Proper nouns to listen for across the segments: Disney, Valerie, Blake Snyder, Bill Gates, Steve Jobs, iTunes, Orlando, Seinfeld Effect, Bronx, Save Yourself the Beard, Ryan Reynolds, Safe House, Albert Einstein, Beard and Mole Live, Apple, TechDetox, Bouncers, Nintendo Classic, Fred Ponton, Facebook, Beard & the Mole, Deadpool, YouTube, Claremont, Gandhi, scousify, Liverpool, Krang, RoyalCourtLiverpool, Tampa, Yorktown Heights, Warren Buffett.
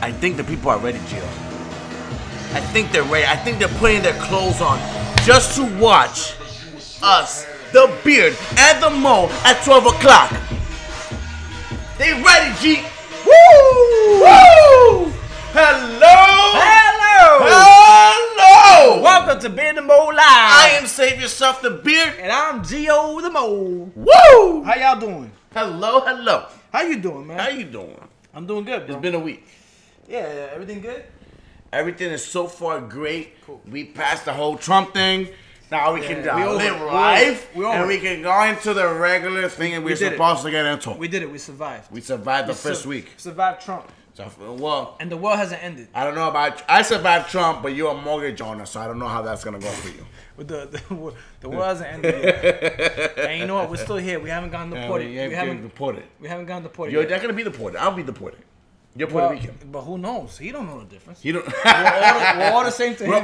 I think the people are ready, Gio. I think they're ready. I think they're putting their clothes on just to watch us, the Beard and the Mole, at 12 o'clock. They ready, G. Woo! Woo! Hello! Welcome to Beard and Mole Live. I am Save Yourself the Beard. And I'm Gio the Mole. Woo! How y'all doing? Hello. How you doing, man? How you doing? I'm doing good, bro. It's been a week. Yeah, everything good? Everything is so far great. Cool. We passed the whole Trump thing. Now we can live life, and we can go into the regular thing, and we're supposed to get into it. We did it. We survived. We survived the first week. Survived Trump. Well, and the world hasn't ended. I don't know about you. I survived Trump, but you're a mortgage owner, so I don't know how that's gonna go for you. But the world hasn't ended yet. And you know what? We're still here. We haven't gotten deported. We haven't gotten deported. You're not gonna be deported. I'll be deported. You're Puerto Rican. But who knows? He don't know the difference. He don't. We're all the same thing. We're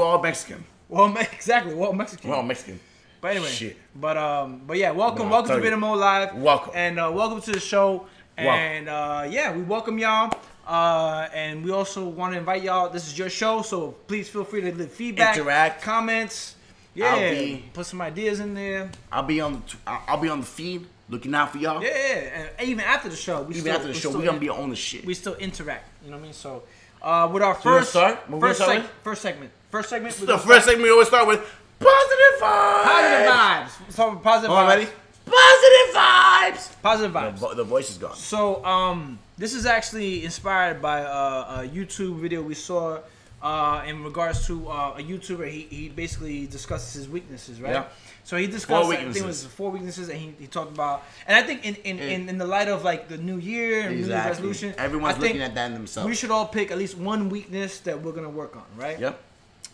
all Mexican. Well, exactly. Well, Mexican. Well, Mexican. But anyway. Shit. But yeah, welcome to Beard and Mole Live. Welcome. And welcome to the show. And yeah, we welcome y'all. And we also want to invite y'all. This is your show, so please feel free to leave feedback, interact, comments. Yeah. Put some ideas in there. I'll be on the feed looking out for y'all. Yeah. And even after the show, we're gonna be on the shit. We still interact. You know what I mean? So with our first segment. The first segment we always start with positive vibes. Positive vibes. So positive vibes. Ready? Positive vibes. Positive vibes. The voice is gone. So this is actually inspired by a YouTube video we saw in regards to a YouTuber. He basically discusses his weaknesses, right? Yeah. So he discussed, I think it was 4 weaknesses, and he talked about, and I think in the light of like the new year and new year's resolution, everyone's looking at that in themselves. We should all pick at least one weakness that we're gonna work on, right? Yep.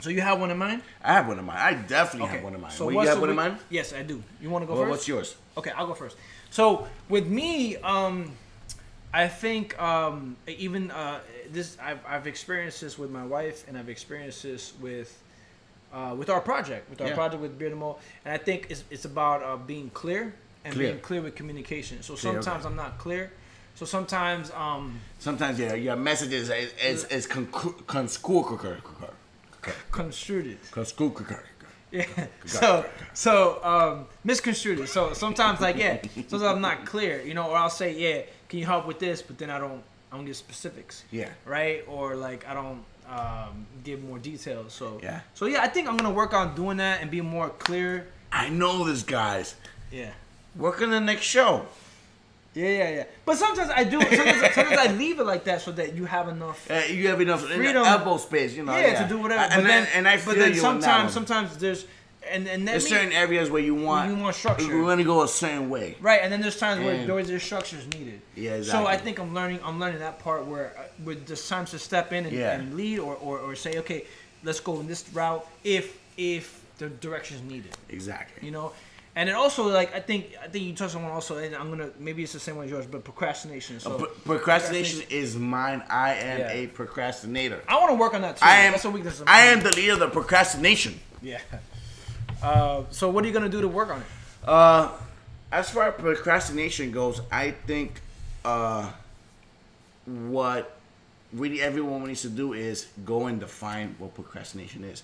So you have one in mind? I have one in mind. I definitely have one in mind. So you have one in mind? Yes, I do. You want to go first? What's yours? Okay, I'll go first. So with me, I think even this, I've experienced this with my wife, and I've experienced this with our project with Beard and Mole, and I think it's about being clear and being clear with communication. So sometimes I'm not clear. So sometimes your message is construed. Yeah. So misconstrued. So sometimes sometimes I'm not clear, you know, or I'll say, yeah, can you help with this? But then I don't give specifics. Yeah. Right? Or like I don't give more details. So yeah. So yeah, I think I'm gonna work on doing that and be more clear. I know this, guys. Yeah. Work on the next show. Yeah. But sometimes I do. Sometimes I leave it like that so that you have enough. You have enough freedom, elbow space, you know. Yeah, to do whatever. But sometimes there's certain areas where you want structure. We're gonna go a certain way, right? And then there's times where there's structure is needed. Yeah, exactly. So I think I'm learning that part where there's times to step in and lead or say, okay, let's go in this route if the direction is needed. Exactly. You know. And then also, like, I think you touched on one also, and maybe it's the same one as yours, but procrastination. So procrastination is mine. I am a procrastinator. I want to work on that too. That's a weakness of mine. I am the leader of the procrastination. Yeah. So what are you going to do to work on it? As far as procrastination goes, I think what really everyone needs to do is go and define what procrastination is.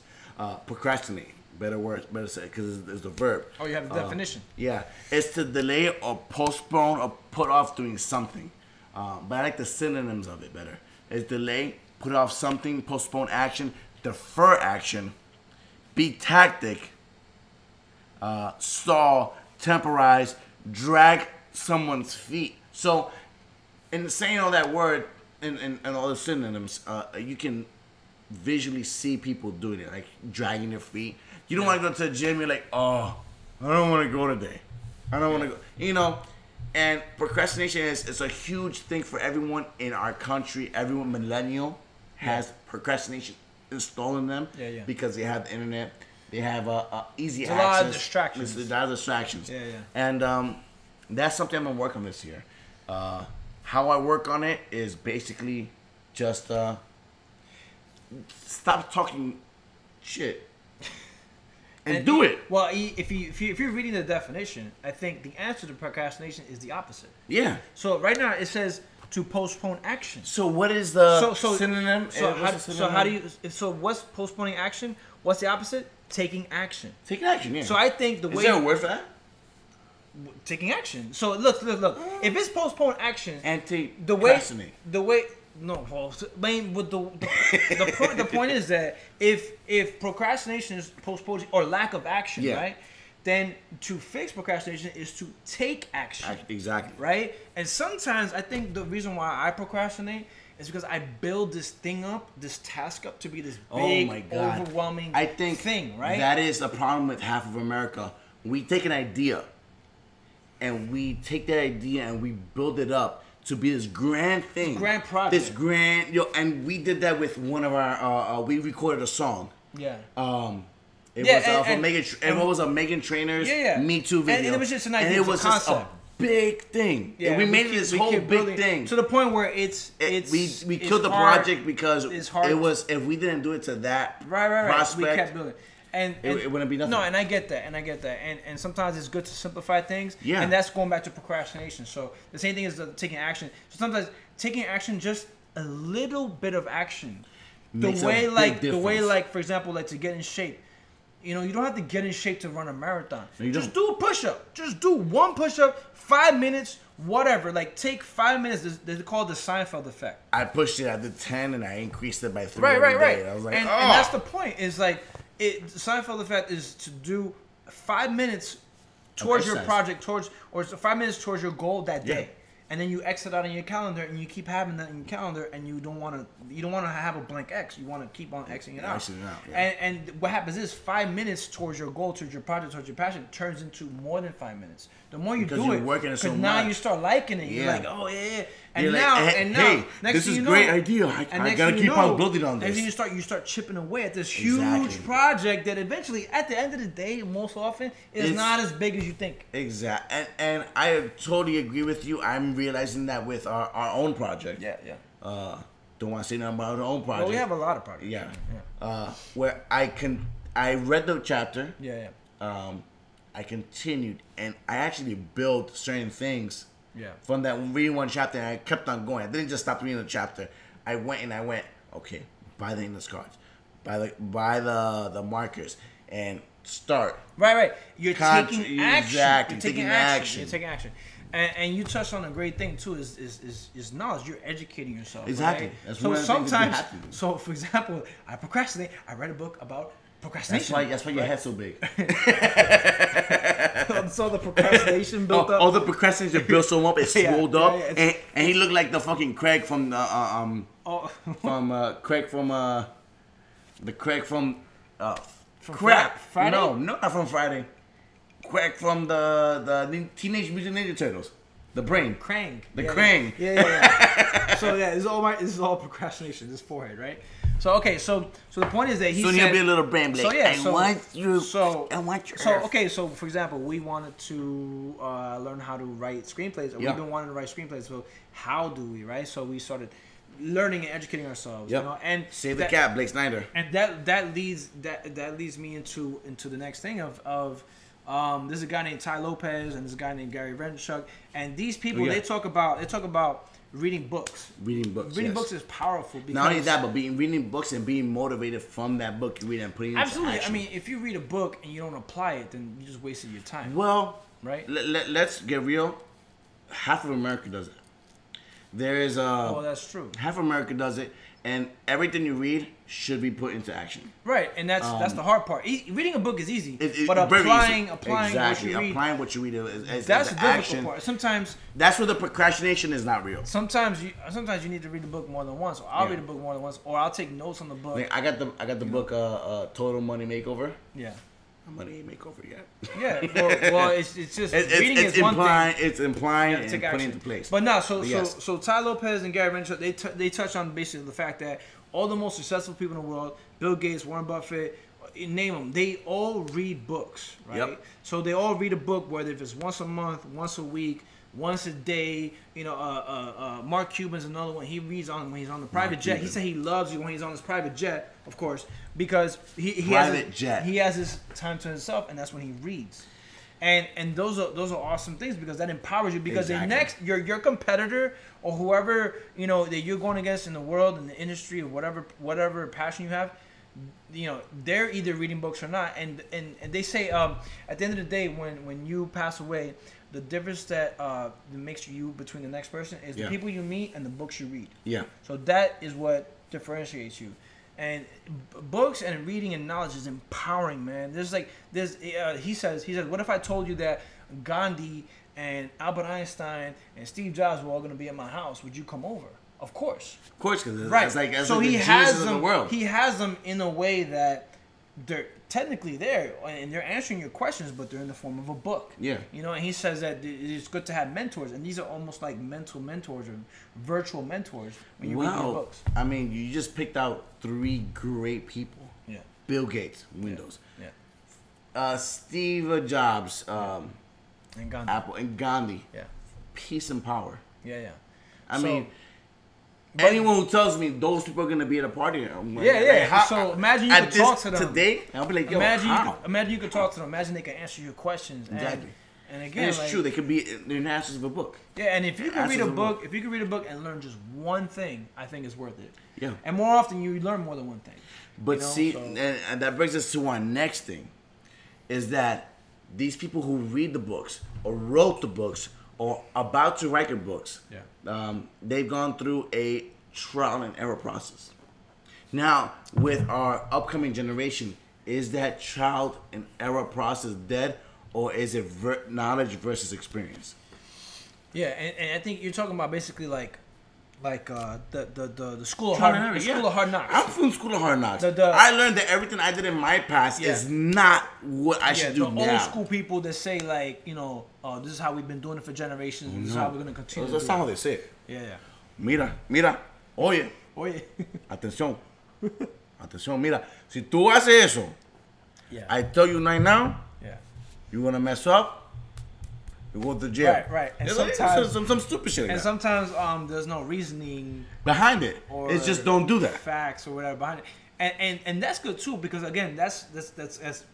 Procrastinate. Better words, better say, because it's the verb. Oh, you have the definition. Yeah, it's to delay or postpone or put off doing something. But I like the synonyms of it better. It's delay, put off something, postpone action, defer action, be tactic, stall, temporize, drag someone's feet. So, in saying all that word and all the synonyms, you can visually see people doing it, like dragging their feet. You don't want to go to the gym. You're like, oh, I don't want to go today. I don't want to go. You know, and procrastination is a huge thing for everyone in our country. Everyone millennial has procrastination installed in them because they have the internet. They have easy access. A lot of distractions. There's a lot of distractions. Yeah, yeah. And that's something I'm going to work on this year. How I work on it is basically just stop talking shit. And do it. Well, if you're reading the definition, I think the answer to procrastination is the opposite. Yeah. So right now it says to postpone action. So what is the synonym? So what's postponing action? What's the opposite? Taking action. Taking action. Yeah. So I think the way is there a word for that? Taking action. So look. If it's postponed action, the point is that if procrastination is postponing or lack of action, yeah, right? Then to fix procrastination is to take action. Exactly. Right? And sometimes I think the reason why I procrastinate is because I build this thing up, this task up to be this big, overwhelming thing, right? That is a problem with half of America. We take an idea and we take that idea and we build it up to be this grand thing. This grand project. This grand, and we did that with one of our, we recorded a song. Yeah. It was a Megan Trainor's Me Too video. And it was just an idea. And it was just a big thing. Yeah, and we made this whole big thing. To the point where we killed the project because it was, if we didn't do it to that prospect, we kept building. And it wouldn't be nothing. No, and I get that. And sometimes it's good to simplify things. Yeah. And that's going back to procrastination. So the same thing is taking action. So sometimes taking action, just a little bit of action. The way, for example, like to get in shape. You know, you don't have to get in shape to run a marathon. No, just do a push-up. Just do one push-up, 5 minutes, whatever. Like, take 5 minutes. They call it the Seinfeld Effect. I pushed it at the 10, and I increased it by 3 every day. I was like, and that's the point. Is like, the Seinfeld Effect is to do 5 minutes towards your project, or 5 minutes towards your goal that day. And then you exit out on your calendar, and you keep having that in your calendar, and you don't want to have a blank X. You want to keep on Xing it out. And what happens is 5 minutes towards your goal, towards your project, towards your passion turns into more than 5 minutes. The more you do it, because now you start liking it. Yeah. You're like, oh yeah, and now, hey, this is a great idea. I gotta keep on building on this. And then you start chipping away at this huge project that eventually, at the end of the day, most often, is not as big as you think. Exactly. And I totally agree with you. I'm realizing that with our own project. Yeah. Don't want to say nothing about our own project. Well, we have a lot of projects. Yeah. Where I read the chapter. Yeah. I continued and I actually built certain things. Yeah. From that reading one chapter, and I kept on going. I didn't just stop reading the chapter. I went. Okay, buy the index cards, buy the markers, and start. Right. You're taking action. And you touched on a great thing too. Is knowledge? You're educating yourself. Exactly. Right? That's so for example, I procrastinate. I read a book about procrastination. That's why your head's so big. So the procrastination built up. All the procrastination built so up. It swelled up, and he looked like the fucking Craig from the Friday. No, not from Friday. Craig from the Teenage Mutant Ninja Turtles. The brain. Krang. The Krang. Yeah. So yeah, this is all procrastination. This forehead, right? So the point is that he'll be a little brain Blake. So for example, we wanted to learn how to write screenplays. We've been wanting to write screenplays. So how do we, right? So we started learning and educating ourselves. Yep. You know? And save the cat, Blake Snyder. And that leads me into the next thing of. There's a guy named Tai Lopez and this guy named Gary Vaynerchuk, and these people they talk about reading books. Reading books is powerful. Because not only that, but reading books and being motivated from that book you read and putting it into action. I mean, if you read a book and you don't apply it, then you just wasted your time. Well, right? Let's get real. Half of America does it. There is Oh, that's true. Half of America does it. And everything you read should be put into action. Right, and that's the hard part. Reading a book is easy, but applying what you read is the difficult part. Sometimes that's where the procrastination is not real. Sometimes you need to read the book more than once. Or I'll read a book more than once, or I'll take notes on the book. Like, I got the book Total Money Makeover. Yeah. Money Makeover yet? Yeah. Well, it's just reading is one thing. It's implying and putting into place. But no, so Tai Lopez and Gary Vaynerchuk, they touch on basically the fact that all the most successful people in the world, Bill Gates, Warren Buffett, name them, they all read books, right? Yep. So they all read a book, whether if it's once a month, once a week, once a day. You know, Mark Cuban's another one. He reads on when he's on the private jet. He said he loves it when he's on his private jet, of course, because he has his time to himself, and that's when he reads. And those are awesome things because that empowers you, because exactly. your competitor or whoever, you know, that you're going against in the world, in the industry, or whatever passion you have, you know, they're either reading books or not. And they say at the end of the day, when you pass away, the difference that makes you between the next person is the people you meet and the books you read. Yeah. So that is what differentiates you. And books and reading and knowledge is empowering, man. There's like this. He says, what if I told you that Gandhi and Albert Einstein and Steve Jobs were all going to be at my house? Would you come over? Of course. Of course, because right. It's like as so like he the has Jesus them. Of the world. He has them in a way that they're technically there and they're answering your questions, but they're in the form of a book. Yeah. You know, and he says that it's good to have mentors, and these are almost like mental mentors or virtual mentors when you read your books. I mean, you just picked out three great people. Yeah. Bill Gates, Windows. Yeah. Steve Jobs, and Gandhi. Apple, and Gandhi. Yeah. Peace and power. Yeah, yeah. I mean. But anyone who tells me those people are going to be at a party, I'm like, so imagine you could talk to them today. I'll be like, yo, imagine you could talk to them. Imagine they can answer your questions. Exactly. And again, and it's like, true. They could be the answers of a book. Yeah, and if you can read a book, if you can read a book and learn just one thing, I think it's worth it. Yeah. And more often, you learn more than one thing. But you know, see, so. And that brings us to our next thing, is that these people who read the books or wrote the books or about to write their books, they've gone through a trial and error process. Now, with our upcoming generation, is that trial and error process dead, or is it knowledge versus experience? Yeah, and I think you're talking about basically like the school of hard knocks. I'm from school of hard knocks. I learned that everything I did in my past is not what I should do now. The old school people that say, like, you know, this is how we've been doing it for generations. This is how we're going to continue. That's not how they say it. Yeah, yeah. Mira, oye. Atención, mira. Si tú haces eso, I tell you right now, you're going to mess up. You go to jail. Right. And sometimes some stupid shit. Like and that. Sometimes there's no reasoning behind it. Or it's just don't do that. Facts or whatever behind it. And that's good too, because again, that's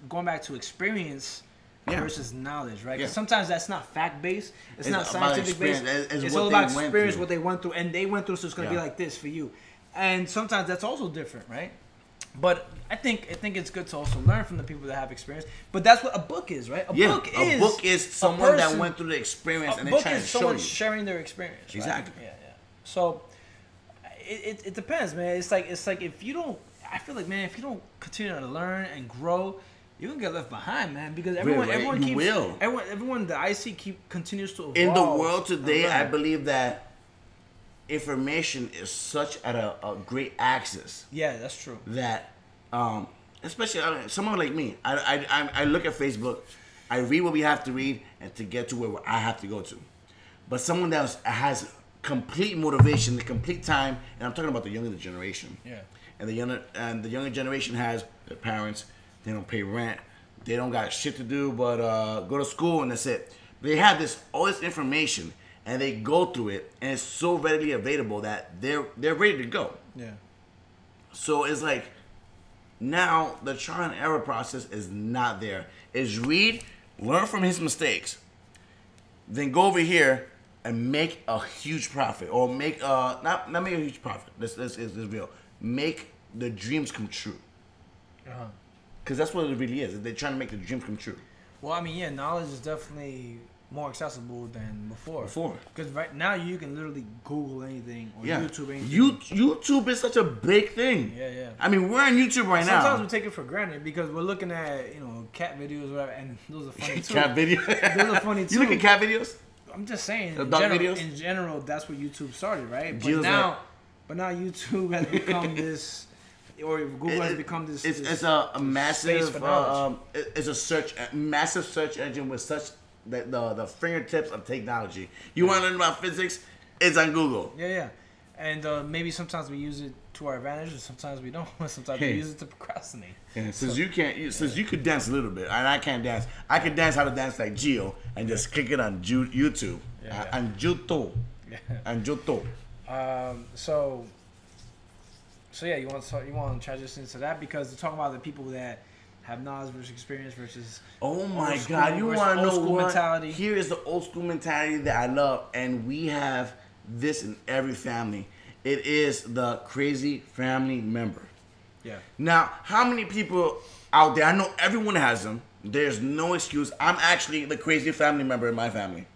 going back to experience versus knowledge, right? Because sometimes that's not fact based. It's not scientific based. It's all about experience, what they went through, and they went through, so it's gonna be like this for you. And sometimes that's also different, right? But I think it's good to also learn from the people that have experience. But that's what a book is, right? A book is someone that went through the experience and they're trying to show you. A book is someone sharing their experience. Exactly. Right? Yeah. So it depends, man. It's like if you don't, I feel like, man, if you don't continue to learn and grow, you're gonna get left behind, man. Because everyone that I see continues to evolve. In the world today, I believe that information is such at a great access. Yeah, that's true. That, especially someone like me, I look at Facebook, I read what we have to read and to get to where I have to go to. But someone that has complete motivation, the complete time, and I'm talking about the younger generation. Yeah. And the younger generation has their parents. They don't pay rent. They don't got shit to do but go to school, and that's it. They have all this information. And they go through it, and it's so readily available that they're ready to go. Yeah. So it's like, now the trial and error process is not there. It's read, learn from his mistakes, then go over here and make a huge profit, or make not make a huge profit. This is real. Make the dreams come true. Because that's what it really is. They're trying to make the dreams come true. Well, I mean, yeah, knowledge is definitely more accessible than before. Because right now you can literally Google anything or YouTube anything. YouTube is such a big thing. Yeah. I mean, we're on YouTube right now. Sometimes we take it for granted because we're looking at, you know, cat videos or whatever, and those are funny too. Cat videos? Those are funny too. You look at cat videos? I'm just saying, in general, that's where YouTube started, right? But now YouTube has become this, or Google has become this. It's a massive search engine with such the fingertips of technology. You want to learn about physics? It's on Google. Yeah. And maybe sometimes we use it to our advantage, and sometimes we don't. Sometimes we use it to procrastinate. Yeah, since you could dance a little bit, and I can't dance. I could dance how to dance like Gio, and just kick it on YouTube. On YouTube. So you want to transition to that, because they're talking about the people that have knowledge versus experience versus oh my god, you want to know what mentality. Here is the old school mentality that I love, and we have this in every family. It is the crazy family member. Yeah. Now, how many people out there? I know everyone has them. There's no excuse. I'm actually the crazy family member in my family.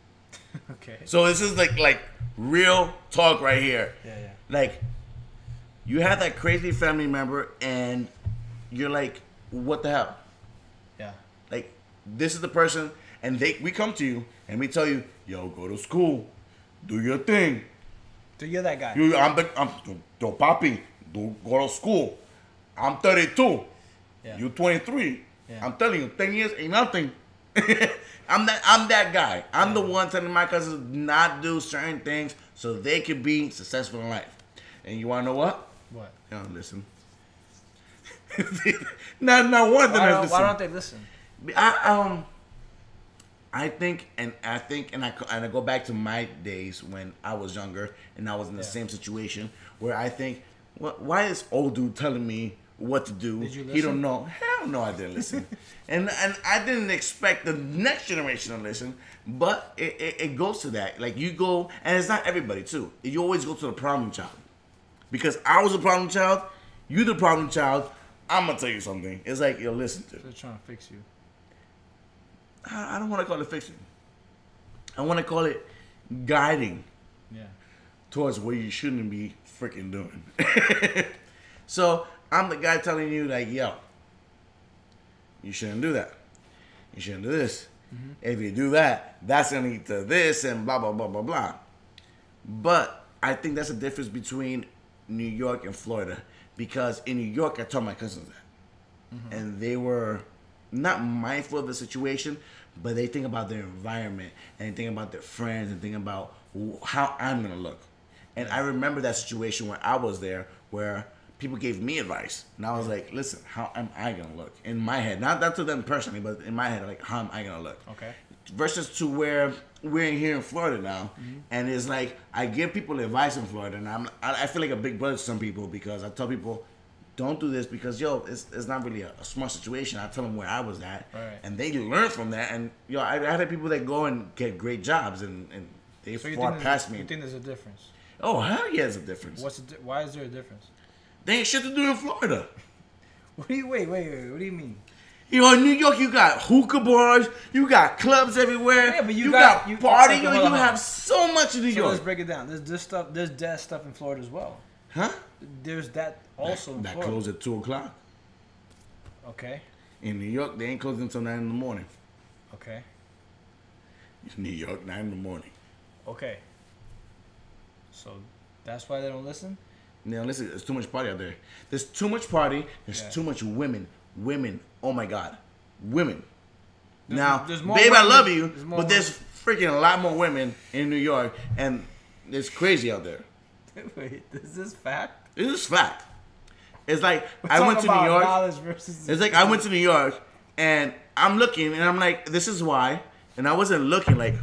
Okay. So this is like real talk right here. Yeah, yeah. Like, you have that crazy family member, and you're like, what the hell? Yeah. Like, this is the person, and we come to you, and we tell you, yo, go to school. Do your thing. So you're that guy. I'm papi. Go to school. I'm 32. Yeah. You're 23. Yeah. I'm telling you, 10 years ain't nothing. I'm that guy. I'm the one telling my cousins not do certain things so they can be successful in life. And you want to know what? What? They don't listen. not one thing. Why don't they listen? I think, and I go back to my days when I was younger and I was in the same situation where I think, well, why is old dude telling me what to do? Did you listen? He don't know. Hell no, I didn't listen. and I didn't expect the next generation to listen, but it goes to that. Like, you go, and it's not everybody too. You always go to the problem child. Because I was a problem child, you the problem child, I'm going to tell you something. It's like, yo, listen to it. They're trying to fix you. I don't want to call it fixing. I want to call it guiding towards what you shouldn't be freaking doing. So I'm the guy telling you, like, yo, you shouldn't do that. You shouldn't do this. Mm-hmm. If you do that, that's going to lead to this and blah, blah, blah, blah, blah. But I think that's the difference between New York and Florida. Because in New York, I told my cousins that. Mm-hmm. And they were not mindful of the situation, but they think about their environment and they think about their friends and think about how I'm going to look. And I remember that situation when I was there where people gave me advice. And I was like, listen, how am I going to look? In my head. Not to them personally, but in my head, like, how am I going to look? Okay. Versus to where we're here in Florida now. Mm-hmm. And it's like, I give people advice in Florida. And I feel like a big brother to some people because I tell people, don't do this because, yo, it's not really a smart situation. I tell them where I was at, right. And they learn from that. And, yo, I had people that go and get great jobs, and they far past me. You think there's a difference? Oh, hell yeah, there's a difference. Why is there a difference? They ain't shit to do in Florida. Wait, what do you mean? You know, in New York, you got hookah bars, you got clubs everywhere, yeah, but you got party, yo, you have so much in New York. Let's break it down. There's dead stuff in Florida as well. Huh? There's that also in Florida. That closed at 2 o'clock. Okay. In New York, they ain't closing until 9 in the morning. Okay. In New York, 9 in the morning. Okay. So that's why they don't listen? They don't listen. There's too much party out there. There's too much party. There's too much women. Women. Oh, my God. Women. Now, babe, I love you, but there's freaking a lot more women in New York, and it's crazy out there. Wait, is this fact? It is fact. It's like I went to New York. It's like I went to New York, and I'm looking, and I'm like, this is why. And I wasn't looking like,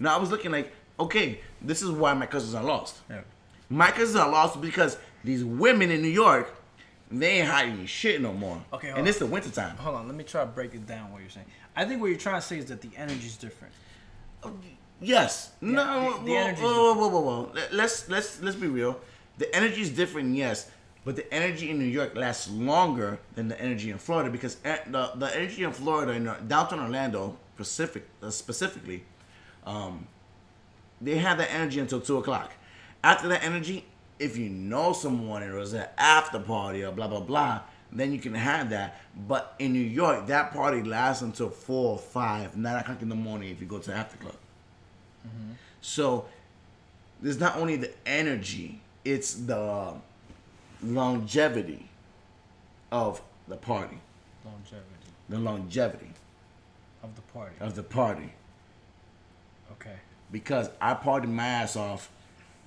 No, I was looking like, okay, this is why my cousins are lost. Yeah. My cousins are lost because these women in New York, they ain't hiding shit no more. Okay, hold on. It's the wintertime. Hold on, let me try to break it down what you're saying. I think what you're trying to say is that the energy's different. Yes. Yeah, no. Whoa. Let's be real. The energy is different, yes, but the energy in New York lasts longer than the energy in Florida because the energy in Florida, in downtown Orlando, specifically, they have that energy until 2 o'clock. After that energy, if you know someone and it was an after party or blah blah blah, then you can have that. But in New York, that party lasts until 4 or 5, 9 o'clock in the morning if you go to the after club. Mm-hmm. So there's not only the energy, it's the longevity of the party. Longevity. The longevity. Of the party. Of the party. Okay. Because I partied my ass off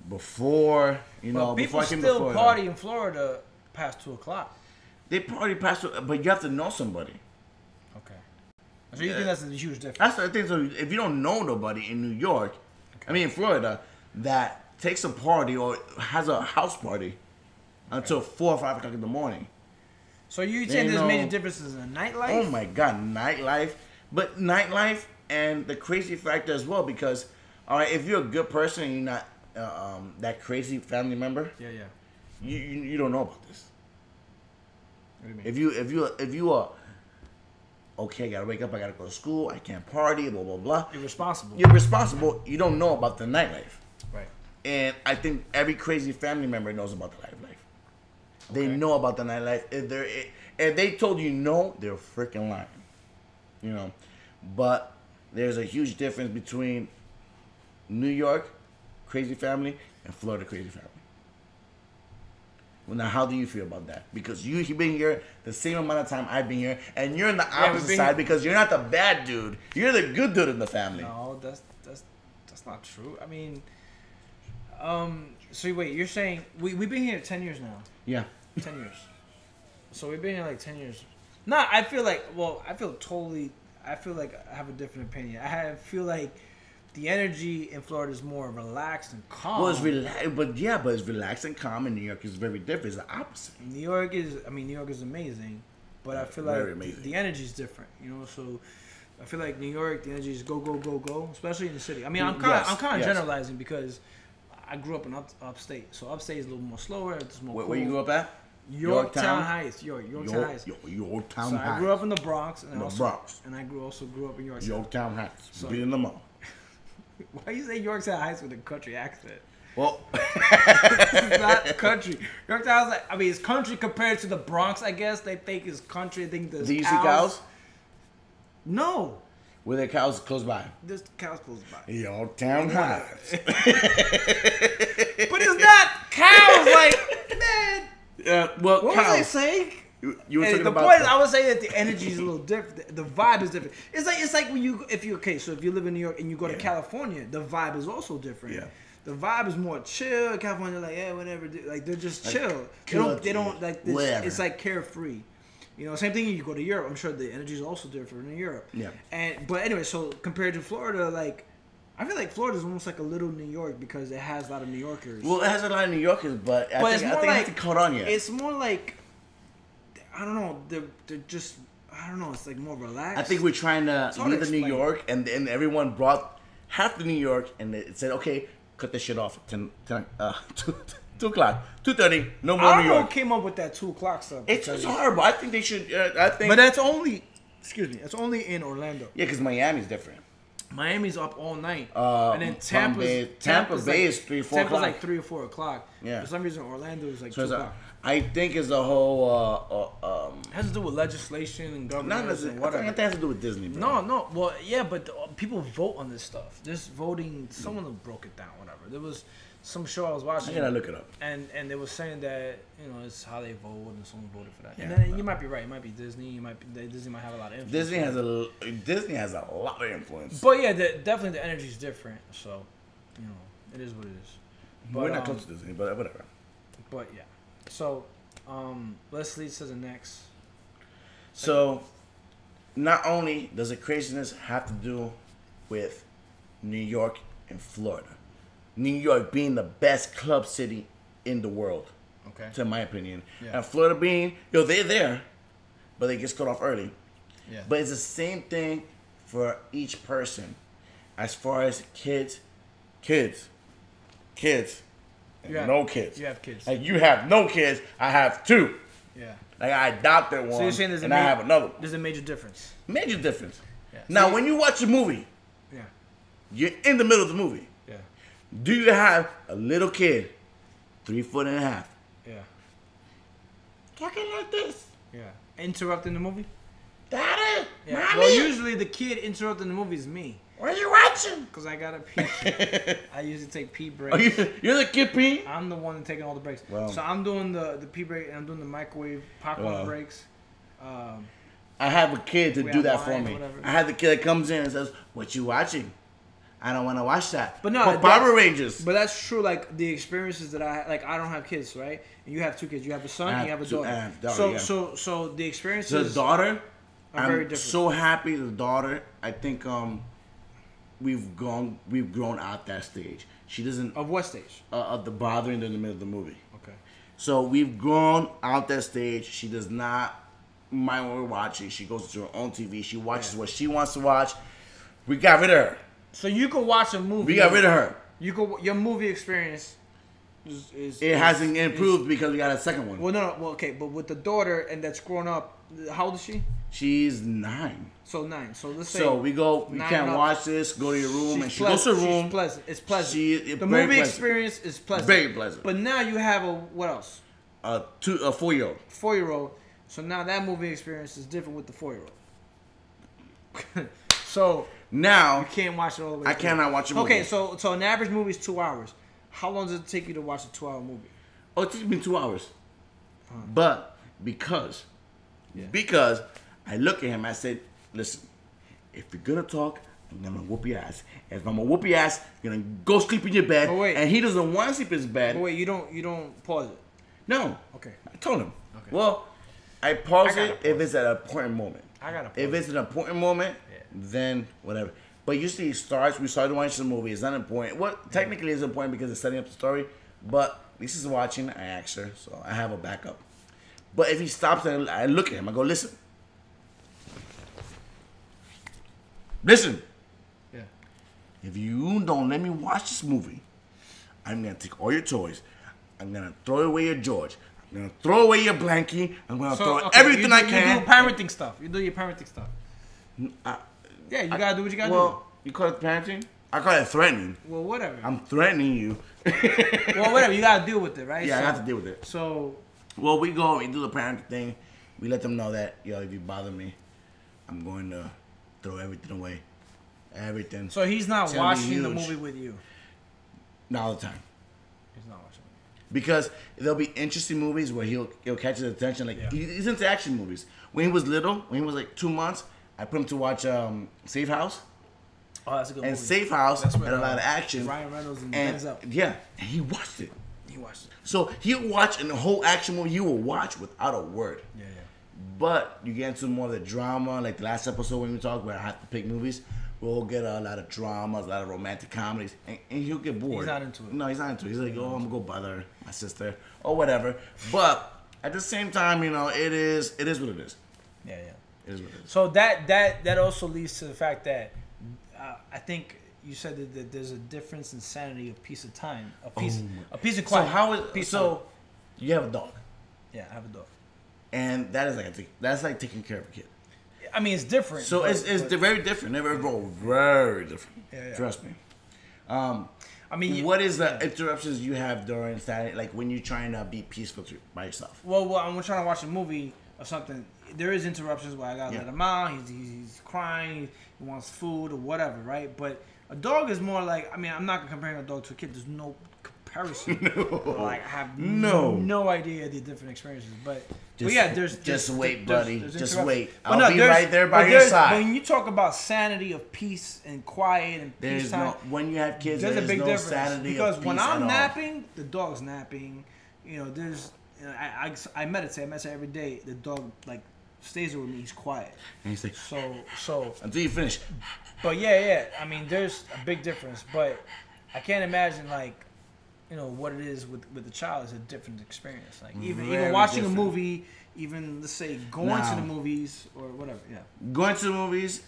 before, before I came to Florida. People still party in Florida past 2 o'clock. They party past 2, but you have to know somebody. Okay. So you think that's a huge difference? That's the thing. So if you don't know nobody in New York, okay. I mean in Florida, that takes a party or has a house party until 4 or 5 o'clock in the morning, So you're saying there's major differences in nightlife? Oh my God, nightlife. But nightlife and the crazy factor as well, because all right, if you're a good person and you're not that crazy family member, you don't know about this. What do you mean? If you are okay, I gotta wake up, I gotta go to school, I can't party, blah blah blah. You're responsible. You're responsible. You don't know about the nightlife. Right. And I think every crazy family member knows about the nightlife. They know about the nightlife. If they told you no, they're freaking lying. You know, but there's a huge difference between New York, crazy family, and Florida, crazy family. Well, now, how do you feel about that? Because you've been here the same amount of time I've been here, and you're on the opposite side because you're not the bad dude. You're the good dude in the family. No, that's not true. I mean, so wait, you're saying we've been here 10 years now. Yeah. 10 years. So we've been here like 10 years. No, I feel like, well, I feel like I have a different opinion. I feel like the energy in Florida is more relaxed and calm. Well, it's relaxed, but it's relaxed and calm, and New York is very different. It's the opposite. New York is amazing, but I feel like the energy is different, you know, so I feel like New York, the energy is go, go, go, go, especially in the city. I mean, I'm kind of generalizing because I grew up in upstate, so upstate is a little more slower. It's more cool. Where you grew up at? Yorktown Heights. Yorktown Heights. Yorktown Heights. So I grew up in the Bronx. And I grew up in Yorktown. Yorktown Heights. So, being the mall. Why you say Yorktown Heights with a country accent? Well, it's not country. Yorktown Heights, I mean, it's country compared to the Bronx, I guess. They think it's country. They think there's cows. Do you see cows? No. Were there cows close by? There's cows close by. Yorktown Heights. But it's not cows, like, man. Well, what cows. Was I saying? You were talking the about point is, I would say that the energy is a little different. The vibe is different. It's like when you if you live in New York and you go to California, the vibe is also different. Yeah. The vibe is more chill. California, like, yeah, whatever. Like, they're just chill. They don't like this. Whatever. It's like carefree. You know, same thing. You go to Europe. I'm sure the energy is also different in Europe. Yeah. But anyway, so compared to Florida, like, I feel like Florida is almost like a little New York because it has a lot of New Yorkers. Well, it has a lot of New Yorkers, but I think it's caught on yet. It's more like, I don't know. They're just, I don't know. It's like more relaxed. I think we're trying to leave the New York, and everyone brought half the New York, and it said, okay, cut this shit off. 2:00, 2:30, no more New York. I don't know who came up with that 2:00 stuff. It's just horrible. I think they should. But that's only. Excuse me. It's only in Orlando. Yeah, because Miami's different. Miami's up all night, and then Tampa Bay is 3 or 4 o'clock. Tampa's like 3 or 4 o'clock. Yeah. For some reason, Orlando is like 2 o'clock. I think it's the whole. It has to do with legislation and government. I think it has to do with Disney. Bro. No. Well, yeah, but people vote on this stuff. This voting, someone broke it down. Whatever. There was some show I was watching. I gotta look it up. And they were saying that, you know, it's how they vote and someone voted for that. Yeah, and then you might be right. It might be Disney. Disney might have a lot of influence. Disney has a lot of influence. But yeah, definitely the energy is different. So, you know, it is what it is. But, we're not close to Disney, but whatever. But yeah. So, let's lead to the next. So, not only does the craziness have to do with New York and Florida. New York being the best club city in the world, to my opinion, and Florida being they're there, but they get cut off early. Yeah. But it's the same thing for each person, as far as kids, no kids. You have kids. Like you have no kids. I have 2. Yeah. Like I adopted one, so you're saying I have another one. There's a major difference. Major difference. Yeah. Now, when you watch a movie, you're in the middle of the movie. Do you have a little kid, 3 foot and a half? Yeah. Talking like this. Yeah. Interrupting the movie? Daddy! Yeah. Mommy! Well, usually the kid interrupting the movie is me. What are you watching? Because I got to pee. I usually take pee breaks. You're the kid peeing? I'm the one taking all the breaks. Well, so I'm doing the pee break and I'm doing the microwave popcorn breaks. I have a kid to do that for me. Whatever. I have the kid that comes in and says, what you watching? I don't want to watch that. But no, Power Rangers. But that's true. Like the experiences that I don't have kids, right? And you have 2 kids. You have a son. And you have a daughter. So the experiences. The daughter. I'm very different. So happy the daughter. I think we've grown out that stage. She doesn't. Of what stage? Of the bothering in the middle of the movie. Okay. So we've grown out that stage. She does not mind what we're watching. She goes to her own TV. She watches what she wants to watch. We got rid of her. So you could watch a movie. We got rid of her. You could, your movie experience hasn't improved because we got a second one. Well, no. Well, okay. But with the daughter and that's grown up, how old is she? She's 9. So 9. So let's say. So we go. We can't watch this. Go to your room, and she goes to her room. She's pleasant. It's pleasant. The movie experience is pleasant. Very pleasant. But now you have a what else? A 4-year-old. 4-year-old. So now that movie experience is different with the 4-year-old. So now you can't watch it all the way. I cannot watch a movie. Okay. So an average movie is 2 hours. How long does it take you to watch a 2-hour movie? Oh, it takes me 2 hours. Huh. But because I look at him, I said, listen, if you're going to talk, I'm going to whoop your ass. If I'm going to whoop your ass, you're going to go sleep in your bed. Oh, wait. And he doesn't want to sleep in his bed. Oh, wait, you don't pause it? No. Okay. I told him. Okay. Well, I pause it if it's an important moment. I got to pause it. If it's an important moment, then whatever. But usually it starts, we started watching the movie. It's not important. Well, technically it's important because it's setting up the story. But Lisa's watching. I asked her, so I have a backup. But if he stops and I look at him, I go, listen. Listen, if you don't let me watch this movie, I'm going to take all your toys. I'm going to throw away your George. I'm going to throw away your blankie. I'm going to throw everything I can. You do parenting stuff. You do your parenting stuff. Yeah, you got to do what you got to do. Well, you call it parenting? I call it threatening. Well, whatever. I'm threatening you. Well, whatever. You got to deal with it, right? Yeah, I have to deal with it. So, well, we go and do the parenting thing. We let them know that, yo, if you bother me, I'm going to throw everything away. Everything. So he's not watching the movie with you? Not all the time. He's not watching it. Because there'll be interesting movies where he'll catch his attention. Like he's into action movies. When he was little, when he was like 2 months, I put him to watch Safe House. Oh, that's a good movie. And Safe House had a lot of action. Ryan Reynolds and Denzel. Yeah, and he watched it. He watched it. So he'll watch and the whole action movie you will watch without a word. Yeah. But you get into more of the drama, like the last episode when we talked where I have to pick movies. We'll get a lot of dramas, a lot of romantic comedies, and he'll get bored. He's not into it. No, he's not into it. He's like, oh, I'm gonna go bother my sister or whatever. But at the same time, you know, it is what it is. Yeah. It is what it is. So that also leads to the fact that I think you said that there's a difference in sanity of peace of time, a piece of quiet. So how is so? You have a dog. Yeah, I have a dog. And that is like that's like taking care of a kid. I mean, it's different. So it's very different. Very different. Yeah. Trust me. I mean, what is the interruptions you have during Saturday, like when you're trying to be peaceful by yourself? Well, I'm trying to watch a movie or something. There is interruptions where I gotta let him out. He's crying. He wants food or whatever, right? But a dog is more like, I mean, I'm not comparing a dog to a kid. There's no comparison. No. Like, I have no idea the different experiences, but. Just wait, buddy. Just wait. I'll be right there by your side. When you talk about sanity of peace and quiet and peace time, when you have kids, there's a big difference. Because when I'm napping, the dog's napping. You know, I meditate. I meditate every day. The dog like stays with me. He's quiet. And he's like so until you finish. But yeah. I mean, there's a big difference. But I can't imagine like. You know what it is with a child is a different experience. Like even watching a movie, even let's say going to the movies or whatever. Yeah, going to the movies,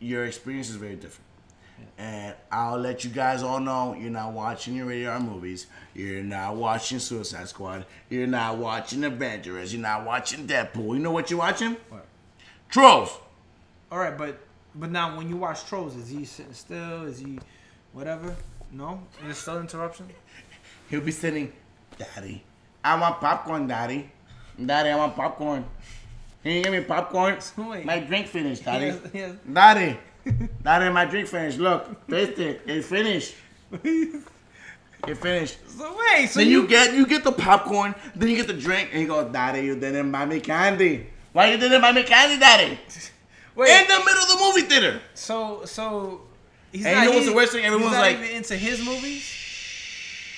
your experience is very different. Yeah. And I'll let you guys all know you're not watching your rated R movies. You're not watching Suicide Squad. You're not watching Avengers. You're not watching Deadpool. You know what you're watching? What? Trolls. All right, but now when you watch Trolls, is he sitting still? Is he whatever? No, and it's still interruption. He'll be sitting, Daddy, I want popcorn, Daddy. Daddy, I want popcorn. Can you give me popcorn? Wait. My drink finished, Daddy. Yes. Daddy, my drink finished. Look, taste it. It finished. It finished. So wait. So then you get the popcorn, then you get the drink, and he goes, Daddy, you didn't buy me candy. Why you didn't buy me candy, Daddy? Wait. In the middle of the movie theater. So he's and not, you know what's the worst thing? Everyone's like even into his movies.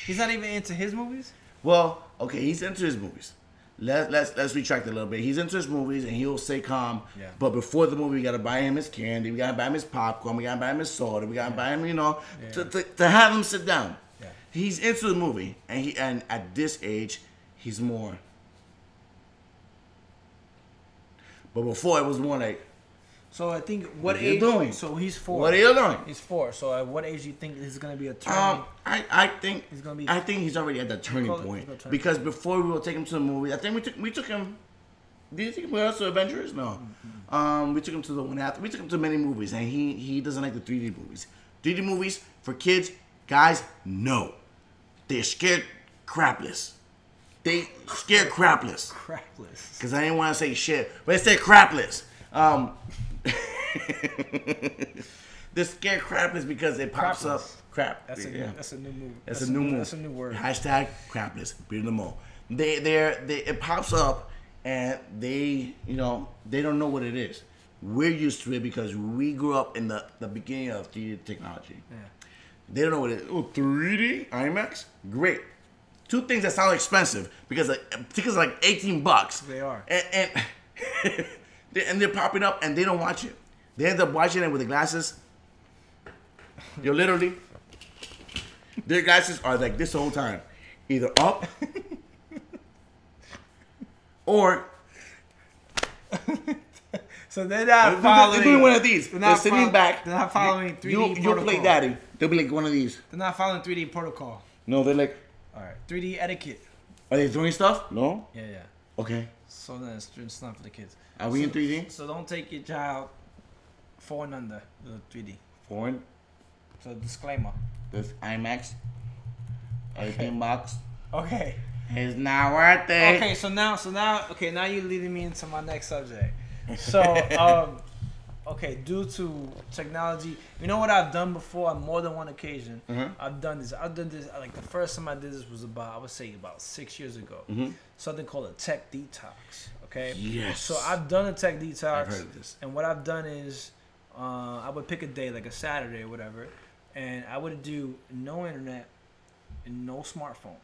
He's not even into his movies? Well, okay, he's into his movies. Let's retract a little bit. He's into his movies, and he'll stay calm. Yeah. But before the movie, we got to buy him his candy. We got to buy him his popcorn. We got to buy him his soda. We got to buy him, you know, to have him sit down. Yeah. He's into the movie, and at this age, he's more. But before it was 1.8. So I think what age? Doing? So he's 4. What are you doing? He's 4. So at what age do you think he's gonna be a turning? I think he's gonna be. I think he's already at the turning point because before we will take him to the movie. I think we took him. Did you take him with us to Avengers? No. Mm-hmm. We took him to the one after. We took him to many movies, and he doesn't like the 3D movies. 3D movies for kids, guys, no. They're scared crapless. They scared crapless. Crapless. Because I didn't want to say shit, but it said crapless. They're scared crapless because it pops up crap. That's a, that's a new movie. That's a new move. That's a new word. Hashtag crapless. Beard and Mole. It pops up and they don't know what it is. We're used to it because we grew up in the beginning of 3D technology. Yeah. They don't know what it is. Oh, 3D? IMAX? Great. Two things that sound expensive because tickets are like $18. They are. And they're popping up and they don't watch it. They end up watching it with the glasses. You're literally, their glasses are like this the whole time. Either up or. So they're not following. They're doing one of these. They're sitting back. They're not following 3D protocol. You play daddy. They'll be like one of these. They're not following 3D protocol. No, they're like. All right. 3D etiquette. Are they doing stuff? No? Yeah, yeah. Okay. So then it's not for the kids. Are we in 3D? So don't take your child 4 and under the 3D. 4 and? So disclaimer. This IMAX. Okay. $18. Okay. It's not worth it. Okay, so now you're leading me into my next subject. So, okay, due to technology, you know what I've done before on more than one occasion? Mm-hmm. I've done this, like the first time I did this was about 6 years ago. Mm-hmm. Something called a tech detox, okay? Yes. So I've done a tech detox. I've heard of this. And what I've done is I would pick a day, like a Saturday or whatever, and I would do no internet and no smartphone,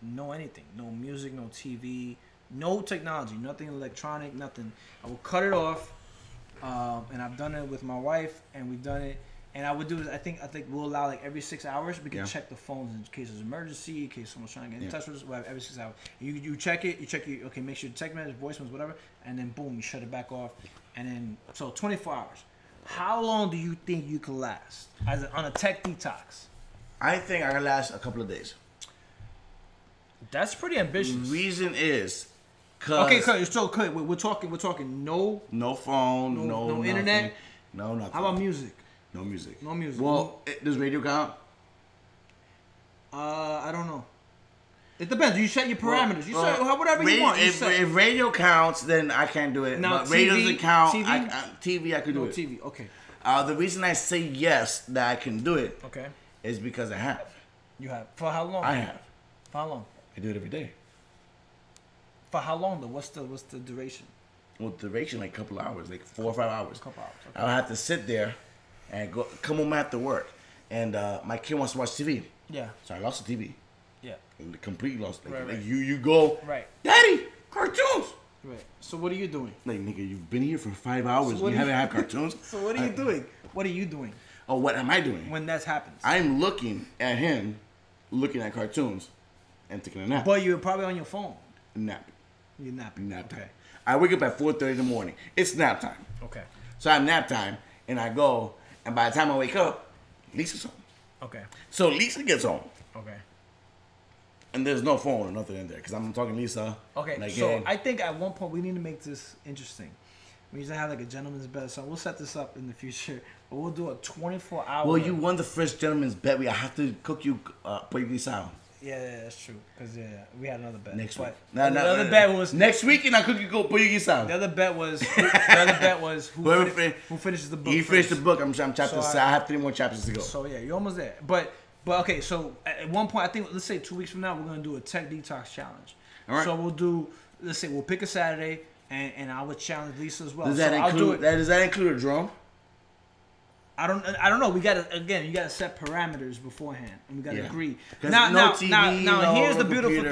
no anything, no music, no TV, no technology, nothing electronic, nothing. I will cut it off, and I've done it with my wife, and we've done it. And I would do, I think we'll allow like every 6 hours. We can check the phones in case there's an emergency, in case someone's trying to get in touch with us. We'll have every 6 hours. You check it. You check your make sure your text message, voicemails, whatever, and then boom, you shut it back off. And then so 24 hours. How long do you think you can last on a tech detox? I think I can last a couple of days. That's pretty ambitious. The reason is. Okay, so we're talking no phone, no internet, no nothing. How about music? No music. No music. Well, does radio count? I don't know. It depends. You set your parameters. You set whatever you want. If radio counts, then I can't do it. No, TV, radio doesn't count. TV, I could do it. No TV. Okay. The reason I say yes that I can do it. Okay. Is because I have. You have for how long? I have. For how long? I do it every day. For how long though? What's the duration? Well, duration like a couple of hours, like 4 or 5 hours. A couple hours. Okay. I'll have to sit there, and come home after work, and my kid wants to watch TV. Yeah. So I lost the TV. Yeah. Completely lost. Like, right. You go. Right. Daddy, cartoons. Right. So what are you doing? Like nigga, you've been here for 5 hours. So you haven't had cartoons. So what are you doing? What are you doing? Oh, what am I doing? When that happens, I'm looking at him, looking at cartoons, and taking a nap. But you're probably on your phone. Nap. You're napping. Nap time. Okay. I wake up at 4:30 in the morning. It's nap time. Okay. So I have nap time, and I go, and by the time I wake up, Lisa's home. Okay. So Lisa gets home. Okay. And there's no phone or nothing in there, because I'm talking to Lisa. Okay, and so I think at one point we need to make this interesting. We need to have like a gentleman's bet, so we'll set this up in the future. But we'll do a 24-hour... Well, you won the first gentleman's bet. We have to cook you Pueblo sound. Yeah, that's true. Cause we had another bet. Next week. The other bet was next week, and I could go Portuguese out. The other bet was who finishes the book. He finished the book. I'm chapter. So I have 3 more chapters to go. So yeah, you're almost there. But okay. So at one point, I think let's say 2 weeks from now, we're gonna do a tech detox challenge. All right. So we'll do. Let's say we'll pick a Saturday, and I would challenge Lisa as well. Does that include? Does that include a drum? I don't know. We gotta set parameters beforehand, and we gotta agree. Now, here's the beautiful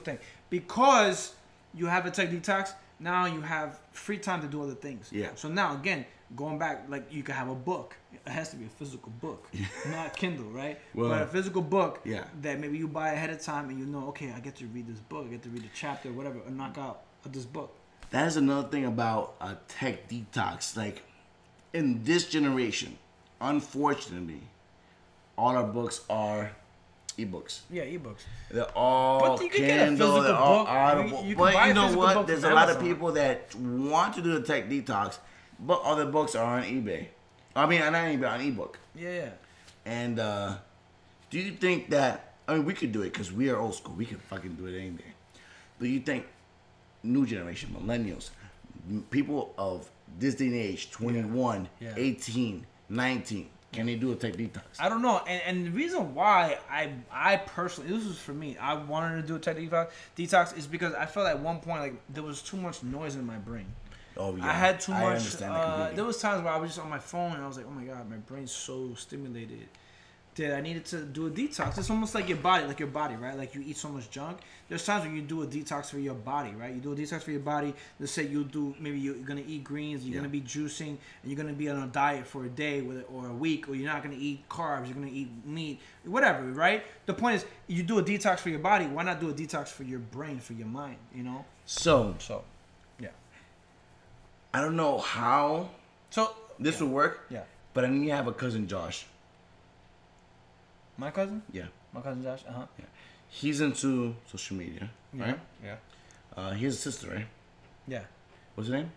thing. Because you have a tech detox, now you have free time to do other things. Yeah. So now again, going back, like you could have a book. It has to be a physical book, not Kindle, right? Well, but a physical book that maybe you buy ahead of time and you know, okay, I get to read this book. I get to read a chapter, whatever, a knockout of this book. That is another thing about a tech detox. Like in this generation, unfortunately, all our books are ebooks. Yeah, ebooks. They're all Kindle, they're all Audible. But you know what? There's a lot of people that want to do the tech detox, but all the books are on eBay. I mean, not eBay, on ebook. Yeah. And do you think that, I mean, we could do it because we are old school. We can fucking do it any day. Do you think new generation, millennials, people of this day and age, 21, 18, 19, can they do a tech detox? I don't know. And the reason why I personally, this was for me, I wanted to do a tech detox is because I felt at one point like there was too much noise in my brain. Oh yeah, I had too much. There was times where I was just on my phone and I was like, oh my god, my brain's so stimulated that I needed to do a detox. It's almost like your body, right? Like you eat so much junk. There's times when you do a detox for your body, right? You do a detox for your body. Let's say you do, maybe you're gonna eat greens, you're gonna be juicing, and you're gonna be on a diet for a day or a week, or you're not gonna eat carbs, you're gonna eat meat, whatever, right? The point is, you do a detox for your body. Why not do a detox for your brain, for your mind? You know. So. I don't know how this would work, but I need to have a cousin, Josh. My cousin? Yeah. My cousin, Josh? Uh-huh. Yeah. He's into social media, right? Yeah. He has a sister, right? Yeah. What's her name?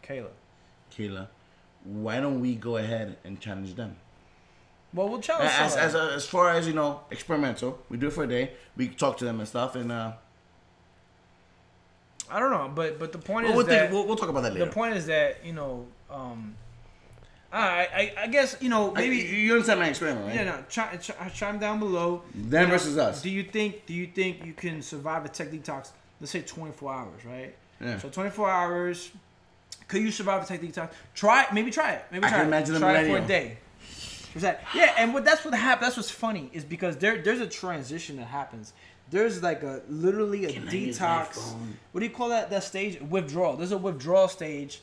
Kayla. Why don't we go ahead and challenge them? Well, we'll challenge them. As far as, you know, experimental. We do it for a day. We talk to them and stuff, and... I don't know, but the point is that we'll talk about that later. The point is that, you know, I guess, you know, maybe you understand my experiment, right? Yeah, no, chime down below. Them versus us. Do you think you can survive a tech detox? Let's say 24 hours, right? Yeah. So 24 hours, could you survive a tech detox? Maybe try it. Maybe try it. Imagine it for a day. Yeah, and that's what happened. That's what's funny is because there's a transition that happens. There's like literally a detox. What do you call that? That stage? Withdrawal. There's a withdrawal stage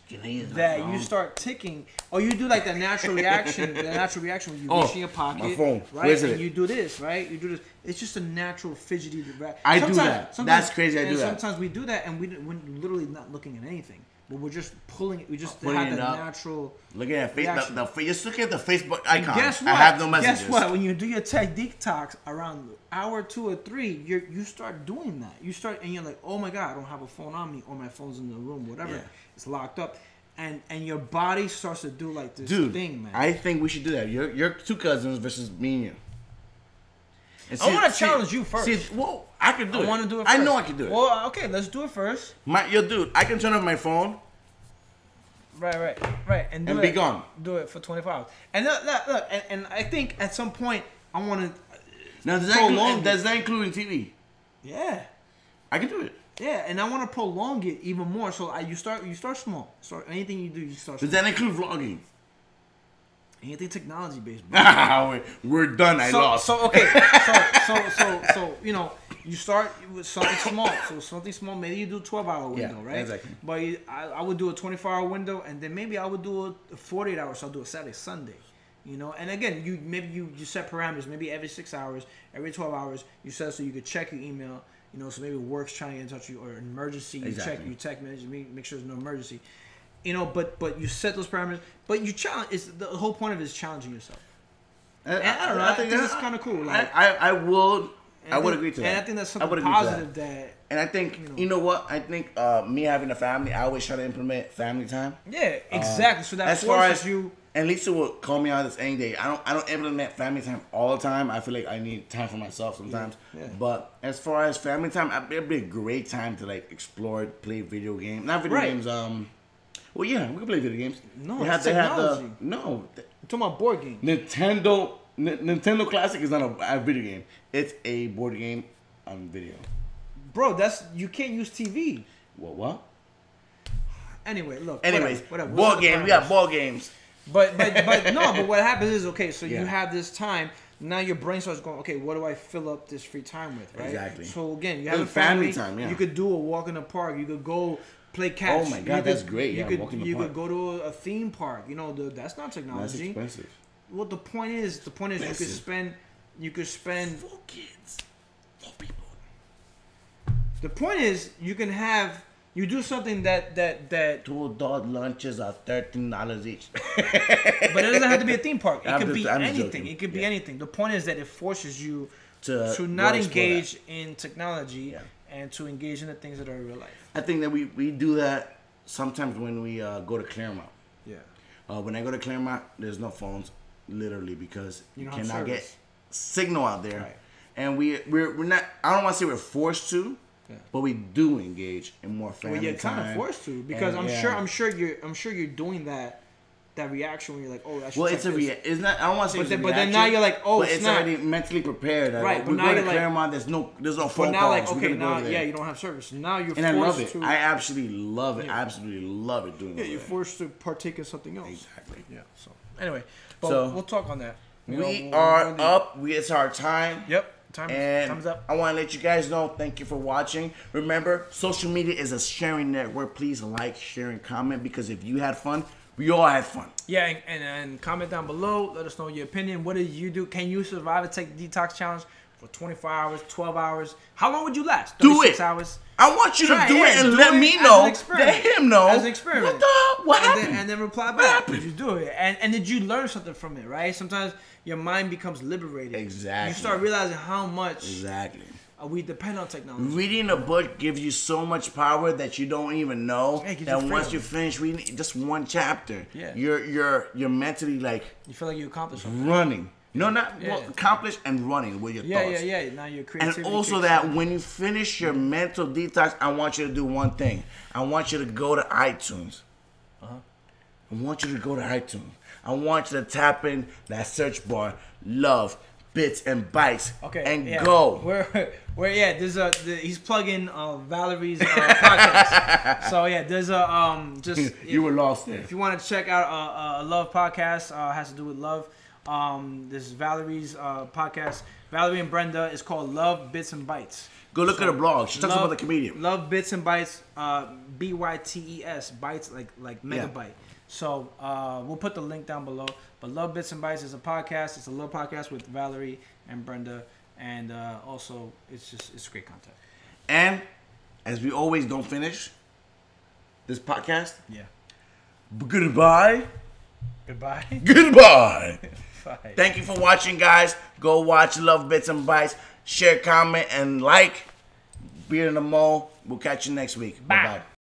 that you start ticking, or you do like the natural reaction. The natural reaction when you reach in your pocket, my phone. Right? And you do this, right? You do this. It's just a natural fidgety. I do that. That's crazy. I do that. Sometimes we do that, and we're literally not looking at anything. But we're just pulling it. We just have the natural. Look at just look at the Facebook icon. Guess what? I have no messages. Guess what? When you do your tech detox around hour 2 or 3, you start doing that. You start and you're like, oh my god, I don't have a phone on me, or my phone's in the room, whatever. Yeah. It's locked up, and your body starts to do like this thing, man. I think we should do that. Your two cousins versus me and you. See, I want to challenge you first. Well, I can do it. I want to do it first. I know I can do it. Well, okay, let's do it first. Yo, dude, I can turn off my phone. Right. And be gone. Do it for 24 hours. And look, and I think at some point, I want to... Now, does that include TV? Yeah. I can do it. Yeah, and I want to prolong it even more. So you start small. So anything you do, you start small. Does that include vlogging? Anything technology based, bro. We're done. I lost. So okay. So you know, you start with something small. So something small. Maybe you do a 12-hour window, right? Exactly. But I would do a 24-hour window, and then maybe I would do a 48-hour. So I'll do a Saturday, Sunday. You know, and again, you set parameters. Maybe every 6 hours, every 12 hours, you set so you could check your email. You know, so maybe work's trying to get in touch with you or emergency. You check management, make sure there's no emergency. You know, but you set those parameters. But you challenge. The whole point of it is challenging yourself. And I don't know. I think that's kind of cool. Like, I would agree to that. And I think that's something positive that. And I think you know what? I think me having a family, I always try to implement family time. Yeah, exactly. So that's as far as you. And Lisa will call me out this any day. I don't implement family time all the time. I feel like I need time for myself sometimes. Yeah. But as far as family time, it'd be a great time to like explore, play video games. Not video games. Well, yeah, we can play video games. No, technology. I'm talking about board games. Nintendo Classic is not a video game. It's a board game on video. Bro, you can't use TV. What? Anyway, look. Whatever. Board game. We got board games. But what happens is, okay, so you have this time. Now your brain starts going, okay, what do I fill up this free time with, right? Exactly. So, again, you have a family time. Yeah. You could do a walk in the park. You could go play catch. Oh my God, that's great. You could go to a theme park. You know, that's not technology. That's expensive. Well, the point is expensive. You could spend for kids, for people. The point is you do something that $2 lunches are $13 each. But it doesn't have to be a theme park. It could be anything. It could be anything. The point is that it forces you to not engage in technology and to engage in the things that are in real life. I think that we do that sometimes when we go to Claremont. Yeah. When I go to Claremont, there's no phones, literally, because you cannot get signal out there. Right. And we're not. I don't want to say we're forced to. Yeah. But we do engage in more family time. Well, you're kind of forced to, because I'm sure you're doing that reaction when you're like, oh, that's well, it's a reaction. It's not. I don't want to say, but then now you're like, oh, it's not. Already mentally prepared. Right. Like, but now you're Claremont, there's no phone calls. Like, okay, now you don't have service. Now you're forced to. And I love it. I absolutely love it. Yeah. I absolutely love it doing. Yeah, you're forced to partake in something else. Exactly. Yeah. So anyway, so we'll talk on that. We are up. It's our time. Yep. Time's up. I want to let you guys know, thank you for watching. Remember, social media is a sharing network. Please like, share, and comment, because if you had fun, we all had fun. Yeah, and comment down below. Let us know your opinion. What did you do? Can you survive a tech detox challenge for 24 hours, 12 hours? How long would you last? 36 hours? I want you to do it and let me know. Let him know. As an experiment. What happened? And then reply back. Did you do it? And did you learn something from it, right? Sometimes your mind becomes liberated. Exactly. You start realizing how much we depend on technology. Reading a book gives you so much power that you don't even know. And once you finish reading just one chapter, you're mentally like, you feel like you accomplished something. Running. No, accomplished and running with your thoughts. Yeah. Now you're creating. And also that when you finish your mental detox, I want you to do one thing. I want you to go to iTunes. I want you to go to iTunes. I want you to tap in that search bar, Love Bits and Bytes, go. He's plugging Valerie's podcast. So there's a you were lost there. If you want to check out a Love podcast, has to do with love. This is Valerie's podcast. Valerie and Brenda is called Love Bits and Bytes. Go look at her blog. She talks about the comedian. Love Bits and Bytes, B-Y-T-E-S, bytes like megabyte. Yeah. So we'll put the link down below. But Love Bits and Bytes is a podcast. It's a love podcast with Valerie and Brenda, and also it's great content. And as we always don't finish this podcast. Yeah. Goodbye. Goodbye. Goodbye. Bye. Thank you for watching, guys. Go watch Love Bits and Bytes. Share, comment, and like. Beard and the Mole. We'll catch you next week. Bye. Bye-bye.